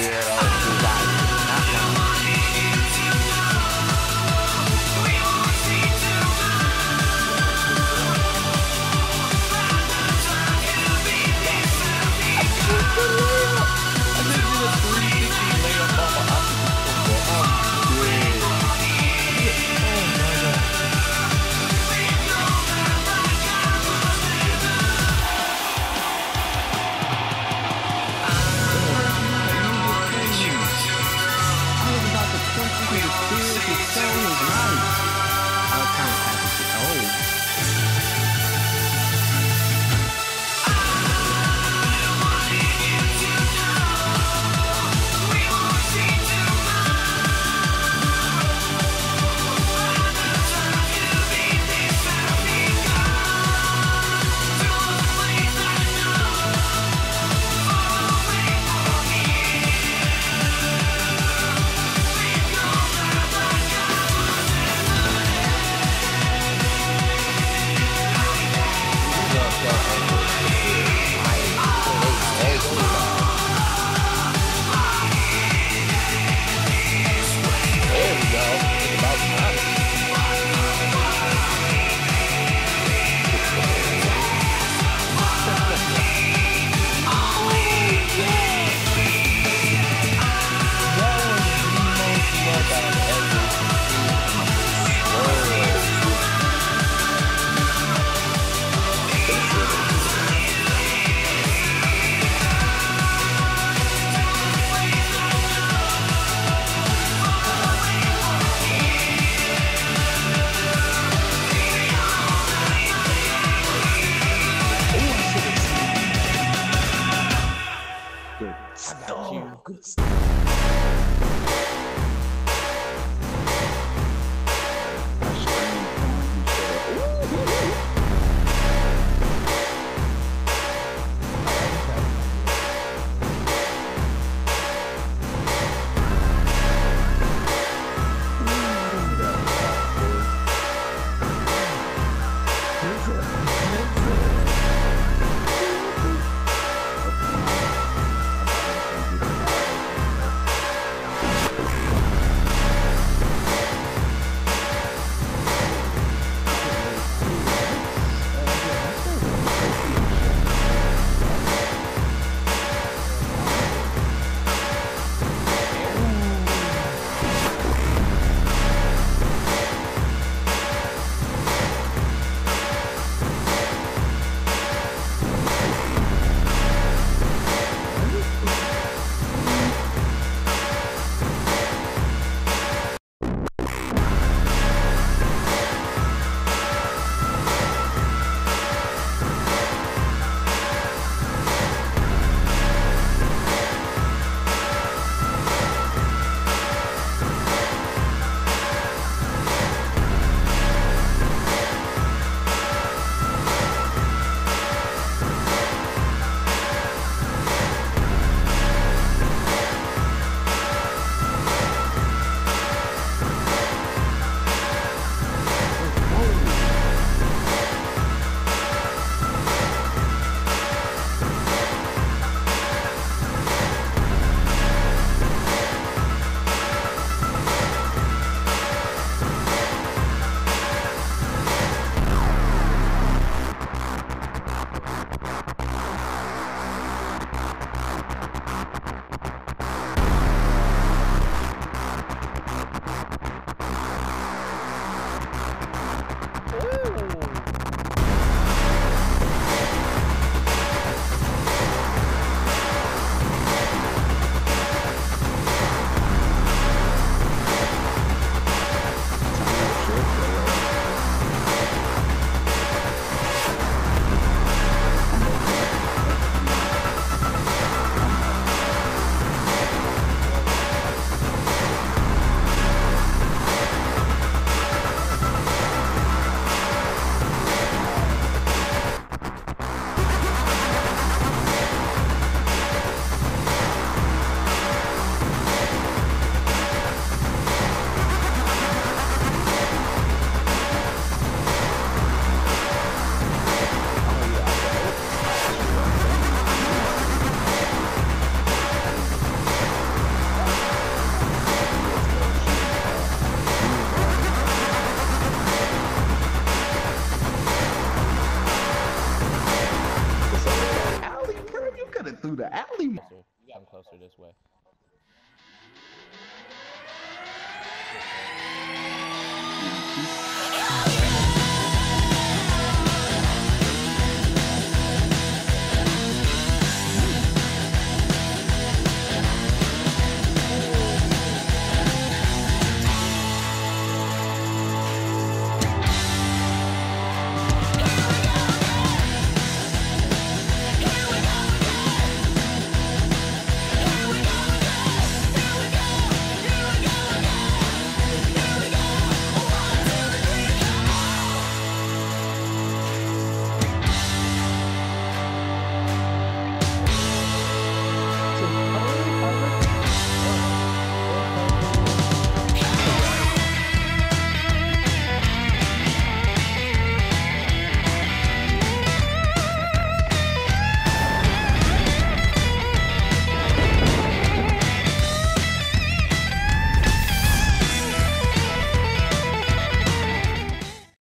Good. I got you. Good.